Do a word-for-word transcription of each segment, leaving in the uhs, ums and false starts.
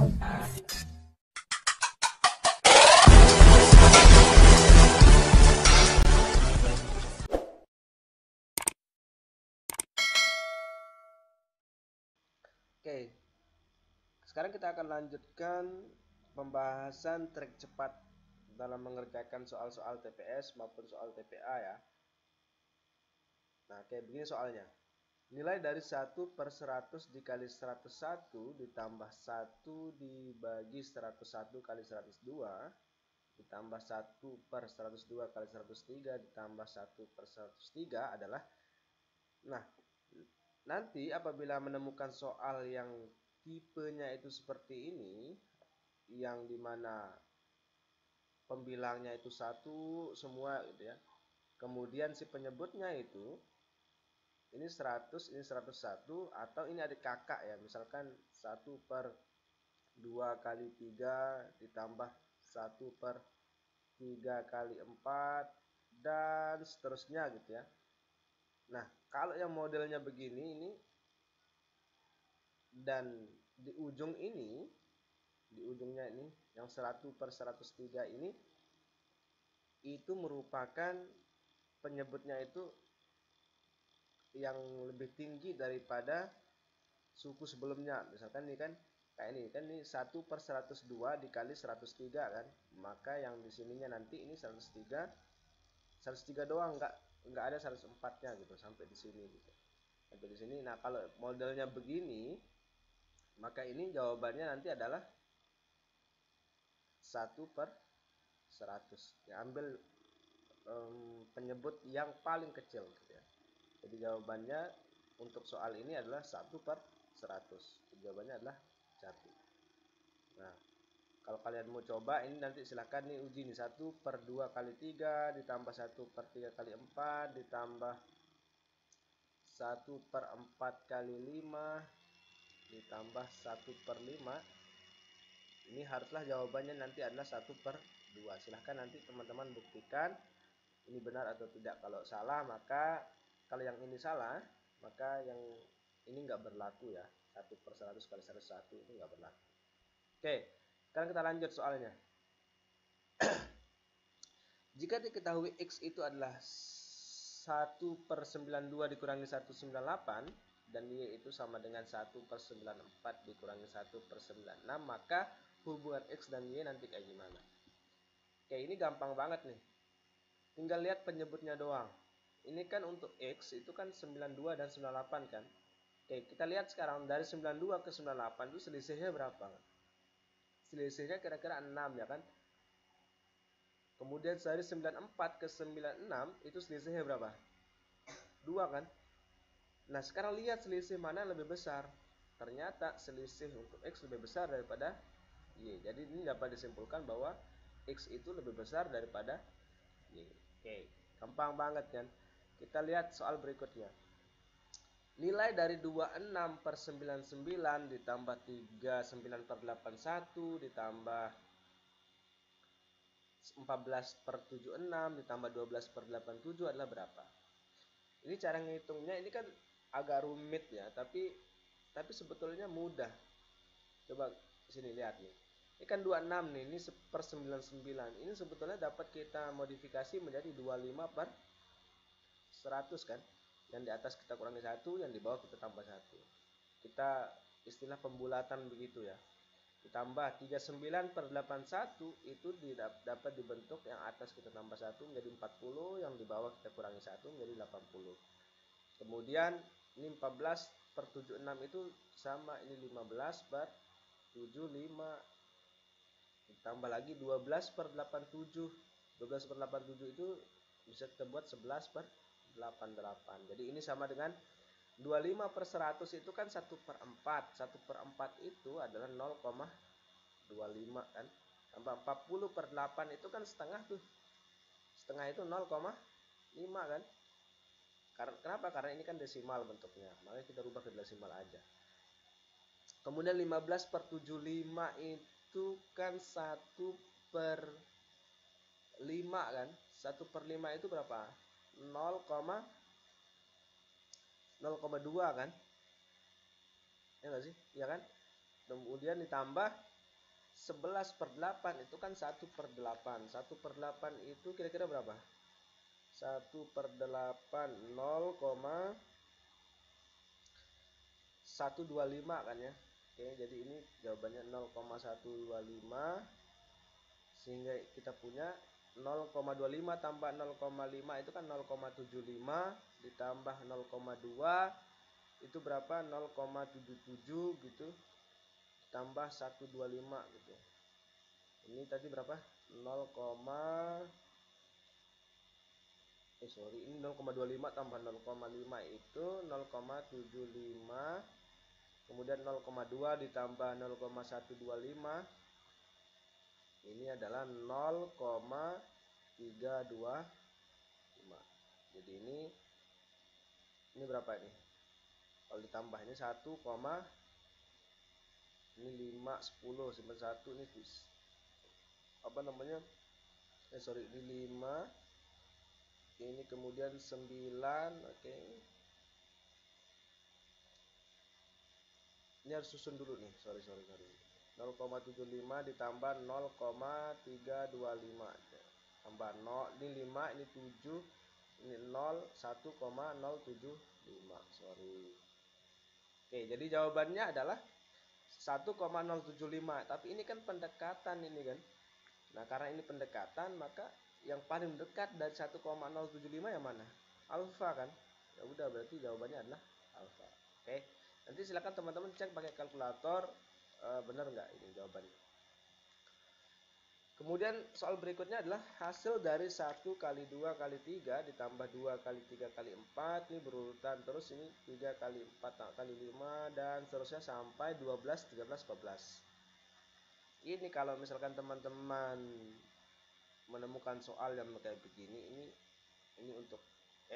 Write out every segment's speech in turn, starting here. Oke, sekarang kita akan lanjutkan pembahasan trik cepat dalam mengerjakan soal-soal T P S maupun soal T P A ya. Nah, kayak begini soalnya. Nilai dari satu per seratus dikali seratus satu ditambah satu dibagi seratus satu kali seratus dua ditambah satu per seratus dua kali seratus tiga ditambah satu per seratus tiga adalah. Nah, nanti apabila menemukan soal yang tipenya itu seperti ini, yang dimana pembilangnya itu satu semua gitu ya, kemudian si penyebutnya itu ini seratus, ini seratus satu, atau ini adik kakak ya, misalkan satu per dua kali tiga ditambah satu per tiga kali empat dan seterusnya gitu ya. Nah, kalau yang modelnya begini ini, dan di ujung ini, di ujungnya ini, yang seratus per seratus tiga ini, itu merupakan penyebutnya itu yang lebih tinggi daripada suku sebelumnya. Misalkan ini kan, kayak ini kan, ini satu per seratus dua dikali seratus tiga kan, maka yang di sininya nanti ini seratus tiga, seratus tiga doang, enggak enggak ada seratus empat-nya gitu, sampai di sini gitu. Sampai di sini. Nah, kalau modelnya begini, maka ini jawabannya nanti adalah satu per seratus. Ya, ambil um, penyebut yang paling kecil gitu ya. Jadi jawabannya untuk soal ini adalah satu per seratus. Jawabannya adalah satu. Nah, kalau kalian mau coba ini nanti silahkan nih uji nih, satu per dua kali tiga ditambah satu per tiga kali empat ditambah satu per empat kali lima ditambah satu per lima. Ini haruslah jawabannya nanti adalah satu per dua. Silahkan nanti teman-teman buktikan ini benar atau tidak. Kalau salah maka, kalau yang ini salah maka yang ini nggak berlaku ya. satu per seratus kali seratus satu itu nggak berlaku. Oke, sekarang kita lanjut soalnya. Jika diketahui X itu adalah satu per sembilan puluh dua dikurangi seratus sembilan puluh delapan dan Y itu sama dengan satu per sembilan puluh empat dikurangi satu per sembilan puluh enam, maka hubungan X dan Y nanti kayak gimana? Oke, ini gampang banget nih. Tinggal lihat penyebutnya doang. Ini kan untuk X itu kan sembilan puluh dua dan sembilan puluh delapan kan? Oke, kita lihat sekarang dari sembilan puluh dua ke sembilan puluh delapan itu selisihnya berapa? Selisihnya kira-kira enam ya kan. Kemudian dari sembilan puluh empat ke sembilan puluh enam itu selisihnya berapa? dua kan. Nah, sekarang lihat selisih mana yang lebih besar. Ternyata selisih untuk X lebih besar daripada Y. Jadi ini dapat disimpulkan bahwa X itu lebih besar daripada Y. Oke, gampang banget kan. Kita lihat soal berikutnya. Nilai dari dua puluh enam per sembilan puluh sembilan ditambah tiga puluh sembilan per delapan puluh satu ditambah empat belas per tujuh puluh enam ditambah dua belas per delapan puluh tujuh adalah berapa? Ini cara ngitungnya ini kan agak rumit ya, tapi tapi sebetulnya mudah. Coba sini lihat nih. Ini kan dua puluh enam nih, ini per sembilan puluh sembilan. Ini sebetulnya dapat kita modifikasi menjadi dua puluh lima per seratus kan? Yang di atas kita kurangi satu, yang di bawah kita tambah satu. Kita istilah pembulatan begitu ya. Ditambah tiga puluh sembilan per delapan puluh satu itu dapat dibentuk yang atas kita tambah satu menjadi empat puluh, yang di bawah kita kurangi satu menjadi delapan puluh. Kemudian ini empat belas per tujuh puluh enam itu sama, ini lima belas per tujuh puluh lima. Ditambah lagi dua belas per delapan puluh tujuh. dua belas per delapan puluh tujuh itu bisa kita buat sebelas per delapan puluh delapan. Jadi ini sama dengan dua puluh lima per seratus itu kan satu per empat. satu per empat itu adalah nol koma dua lima kan. Tambah empat puluh per delapan itu kan setengah tuh. Setengah itu nol koma lima kan. Karena kenapa? Karena ini kan desimal bentuknya. Makanya kita rubah ke desimal aja. Kemudian lima belas per tujuh puluh lima itu kan satu per lima kan. satu per lima itu berapa? nol koma dua kan? Ya nggak sih? Ya kan? Kemudian ditambah sebelas per delapan, itu kan satu per delapan. satu per delapan itu kira-kira berapa? satu per delapan, nol koma satu dua lima kan ya. Oke, jadi ini jawabannya nol koma satu dua lima. Sehingga kita punya nol koma dua lima tambah nol koma lima itu kan nol koma tujuh lima, ditambah nol koma dua itu berapa? nol koma tujuh tujuh gitu, ditambah seratus dua puluh lima gitu. Ini tadi berapa? nol, eh sorry ini nol koma dua lima tambah nol koma lima itu nol koma tujuh lima, kemudian nol koma dua ditambah nol koma seratus dua puluh lima ini adalah nol koma tiga dua lima. Jadi ini ini berapa ini? Kalau ditambah ini satu, ini lima, sepuluh, simpan satu ini apa namanya? Eh sorry, ini lima. Ini kemudian sembilan, oke. Okay. Ini harus susun dulu nih. Sorry, sorry, sorry. nol koma tujuh lima ditambah nol koma tiga dua lima, tambah nol, ini lima, ini tujuh, ini nol, satu koma nol tujuh lima, sorry. Oke, jadi jawabannya adalah satu koma nol tujuh lima, tapi ini kan pendekatan ini kan. Nah, karena ini pendekatan, maka yang paling dekat dari satu koma nol tujuh lima yang mana? Alfa kan. Ya udah, berarti jawabannya adalah alfa. Oke, nanti silakan teman-teman cek pakai kalkulator. Benar nggak ini jawabannya? Kemudian soal berikutnya adalah hasil dari satu kali dua kali tiga ditambah dua kali tiga kali empat, ini berurutan terus, ini tiga kali empat kali lima dan seterusnya sampai dua belas, tiga belas, empat belas. Ini kalau misalkan teman-teman menemukan soal yang kayak begini, ini ini untuk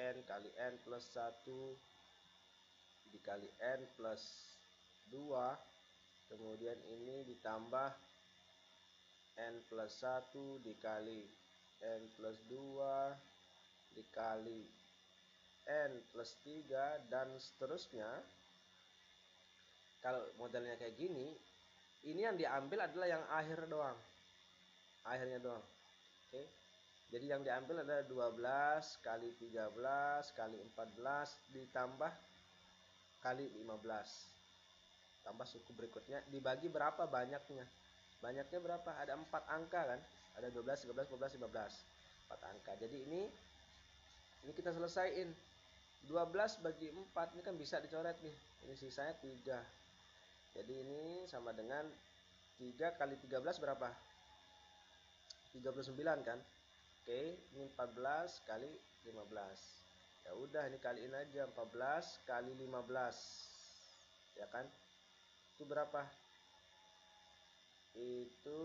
n kali n plus satu dikali n plus dua, kemudian ini ditambah n plus satu dikali n plus dua dikali n plus tiga dan seterusnya. Kalau modelnya kayak gini, ini yang diambil adalah yang akhir doang, akhirnya doang. Oke, jadi yang diambil adalah dua belas kali tiga belas kali empat belas ditambah kali lima belas, tambah suku berikutnya, dibagi berapa banyaknya? Banyaknya berapa? Ada empat angka kan? Ada dua belas, tiga belas, empat belas, lima belas, empat angka. Jadi ini ini kita selesaiin. dua belas bagi empat ini kan bisa dicoret nih. Ini sisanya tiga. Jadi ini sama dengan tiga kali tiga belas berapa? tiga puluh sembilan kan? Oke, ini empat belas kali lima belas. Ya udah, ini kaliin aja empat belas kali lima belas. Ya kan? Itu berapa? Itu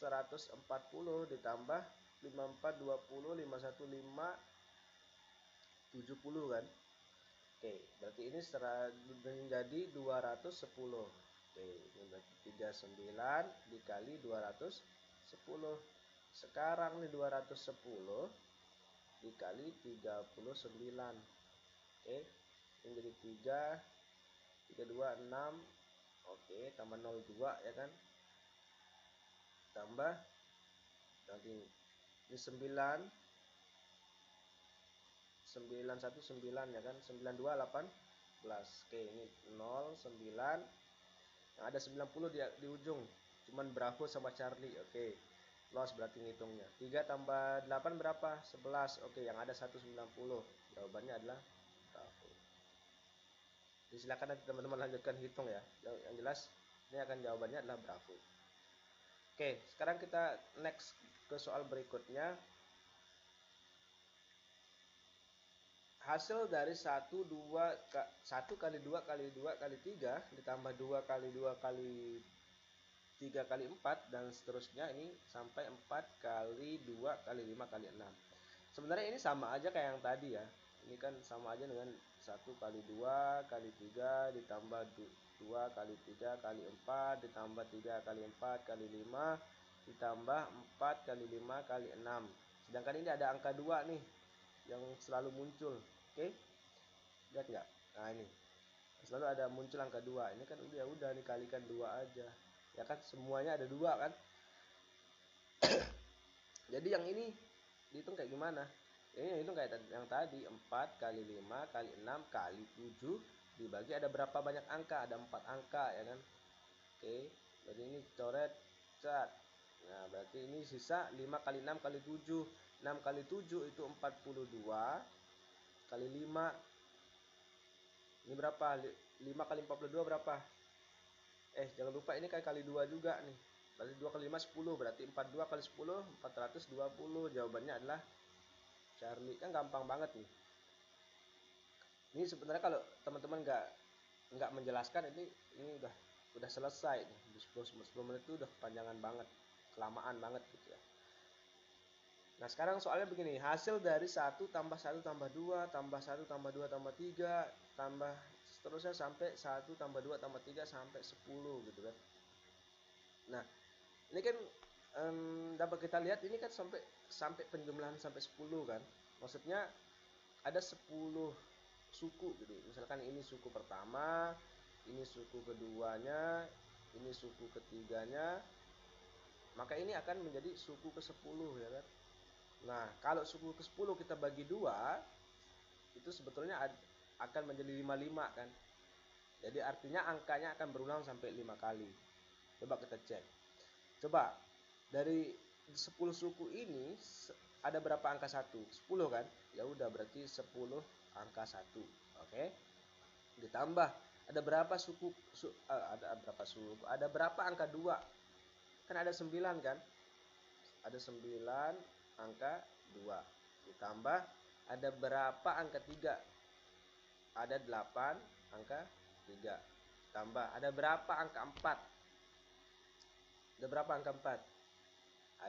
seratus empat puluh ditambah lima puluh empat, dua puluh, lima puluh satu, lima, tujuh puluh kan? Oke, berarti ini menjadi dua ratus sepuluh. Oke, ini berarti tiga puluh sembilan dikali dua ratus sepuluh. Sekarang nih dua ratus sepuluh dikali tiga puluh sembilan. Oke, ini jadi tiga, tiga, dua, enam. Oke, tambah nol koma dua ya kan, tambah nanti ini sembilan, sembilan, satu, sembilan ya kan, sembilan, dua, delapan belas. Oke, ini nol, sembilan, yang ada sembilan puluh di, di ujung, cuman Bravo sama Charlie. Oke, loss berarti ngitungnya. Tiga tambah delapan berapa? Sebelas. Oke, yang ada seratus sembilan puluh, jawabannya adalah Bravo. Silakan nanti teman-teman lanjutkan hitung ya. Yang jelas ini akan jawabannya adalah Bravo. Oke, sekarang kita next ke soal berikutnya. Hasil dari satu kali dua kali tiga ditambah dua kali dua kali tiga kali empat dan seterusnya, ini sampai empat kali dua kali lima kali enam. Sebenarnya ini sama aja kayak yang tadi ya. Ini kan sama aja dengan satu kali dua kali tiga ditambah dua kali tiga kali empat ditambah tiga kali empat kali lima ditambah empat kali lima kali enam. Sedangkan ini ada angka dua nih yang selalu muncul. Oke, lihat nggak? Nah, ini selalu ada muncul angka dua. Ini kan udah udah dikalikan dua aja, ya kan, semuanya ada dua kan. Jadi yang ini dihitung kayak gimana? Ini dihitung kayak yang tadi, empat kali lima kali enam kali tujuh dibagi ada berapa banyak angka? Ada empat angka, ya kan. Oke, jadi ini coret cat. Nah, berarti ini sisa lima kali enam kali tujuh. enam kali tujuh itu empat puluh dua kali lima. Ini berapa? lima kali empat puluh dua berapa? Eh, jangan lupa ini kayak kali dua juga nih. Berarti dua kali lima sepuluh, berarti empat puluh dua kali sepuluh empat ratus dua puluh. Jawabannya adalah Charlie. Kan gampang banget nih. Ini sebenarnya kalau teman-teman nggak nggak menjelaskan ini ini udah udah selesai nih. sepuluh, sepuluh menit itu udah kepanjangan banget, kelamaan banget gitu ya. Nah, sekarang soalnya begini, hasil dari satu tambah satu tambah dua tambah satu tambah dua tambah tiga tambah seterusnya sampai satu tambah dua tambah tiga sampai sepuluh gitu kan. Nah, ini kan um, dapat kita lihat ini kan sampai sampai penjumlahan sampai sepuluh kan. Maksudnya ada sepuluh suku gitu. Misalkan ini suku pertama, ini suku keduanya, ini suku ketiganya. Maka ini akan menjadi suku ke-sepuluh ya kan. Nah, kalau suku ke-sepuluh kita bagi dua, itu sebetulnya akan menjadi lima puluh lima kan. Jadi artinya angkanya akan berulang sampai lima kali. Coba kita cek. Coba dari sepuluh suku ini ada berapa angka satu? sepuluh kan? Ya udah, berarti sepuluh angka satu. Oke. Ditambah ada berapa suku su, ada berapa suku? Ada berapa angka dua? Kan ada sembilan kan? Ada sembilan angka dua. Ditambah ada berapa angka tiga? Ada delapan angka tiga. Tambah ada berapa angka empat? Ada berapa angka empat?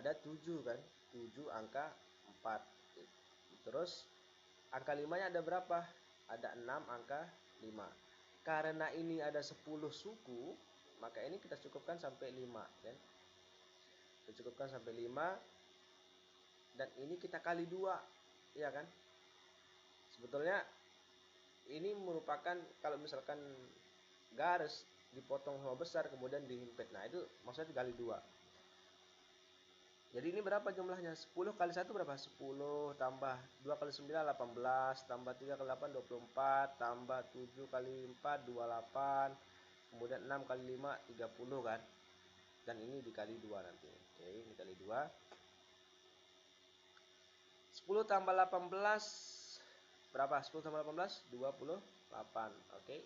Ada tujuh kan? tujuh angka empat. Terus angka lima-nya ada berapa? Ada enam angka lima. Karena ini ada sepuluh suku, maka ini kita cukupkan sampai lima kan? Kita cukupkan sampai lima. Dan ini kita kali dua, ya kan? Sebetulnya ini merupakan kalau misalkan garis dipotong sama besar kemudian dihimpit. Nah, itu maksudnya kali dua. Jadi ini berapa jumlahnya? sepuluh kali satu berapa? sepuluh tambah dua kali sembilan delapan belas, tambah tiga kali delapan dua puluh empat, tambah tujuh kali empat dua puluh delapan, kemudian enam kali lima tiga puluh kan. Dan ini dikali dua nanti. Oke, ini kali dua. sepuluh tambah delapan belas berapa? sepuluh tambah delapan belas dua puluh delapan. Oke.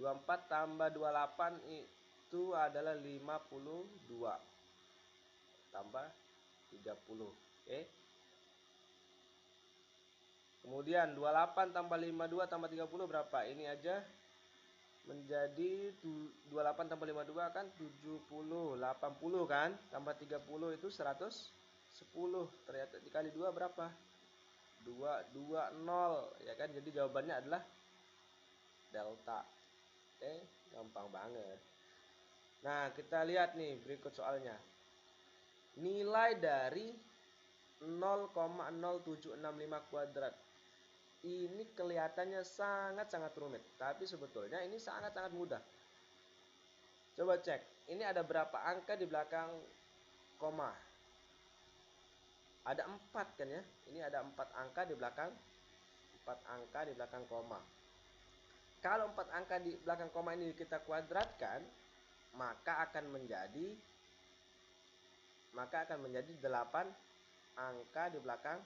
dua puluh empat tambah dua puluh delapan itu adalah lima puluh dua tambah tiga puluh. Oke. Kemudian dua puluh delapan tambah lima puluh dua tambah tiga puluh berapa? Ini aja menjadi dua puluh delapan tambah lima puluh dua kan tujuh puluh, delapan puluh kan, tambah tiga puluh itu seratus sepuluh. Ternyata dikali dua berapa? dua ratus dua puluh ya kan. Jadi jawabannya adalah delta. Oke, gampang banget. Nah, kita lihat nih berikut soalnya. Nilai dari nol koma nol tujuh enam lima kuadrat. Ini kelihatannya sangat-sangat rumit, tapi sebetulnya ini sangat-sangat mudah. Coba cek, ini ada berapa angka di belakang koma? Ada empat kan ya? Ini ada empat angka di belakang empat angka di belakang koma. Kalau empat angka di belakang koma ini kita kuadratkan, maka akan menjadi maka akan menjadi delapan angka di belakang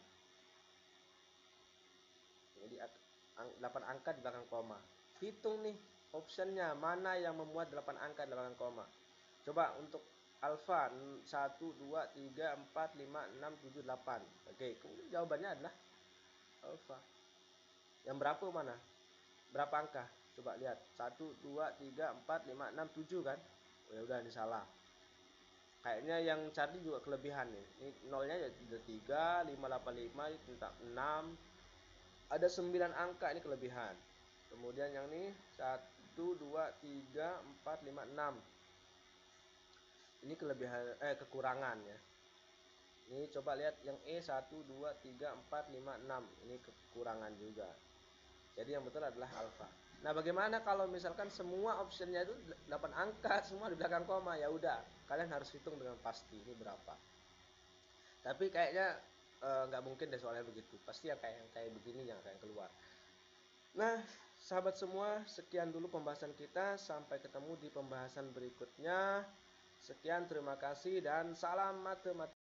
jadi delapan angka di belakang koma. Hitung nih optionnya, mana yang memuat delapan angka di belakang koma. Coba untuk alfa satu, dua, tiga, empat, lima, enam, tujuh, delapan. Oke, kemudian jawabannya adalah alfa. Yang berapa mana? Berapa angka? Coba lihat. satu, dua, tiga, empat, lima, enam, tujuh kan? Ya udah, ini salah. Kayaknya yang cari juga kelebihan nih. Ini nolnya ada tiga, lima, delapan puluh lima, enam. Ada sembilan angka, ini kelebihan. Kemudian yang ini satu, dua, tiga, empat, lima, enam. Ini kelebihan eh kekurangan ya. Ini coba lihat yang E satu, dua, tiga, empat, lima, enam. Ini kekurangan juga. Jadi yang betul adalah alfa. Nah, bagaimana kalau misalkan semua optionnya itu delapan angka, semua di belakang koma? Ya udah, kalian harus hitung dengan pasti ini berapa. Tapi kayaknya nggak e, mungkin deh soalnya begitu. Pasti ya kayak kayak begini yang akan keluar. Nah, sahabat semua, sekian dulu pembahasan kita. Sampai ketemu di pembahasan berikutnya. Sekian, terima kasih dan salam matematika.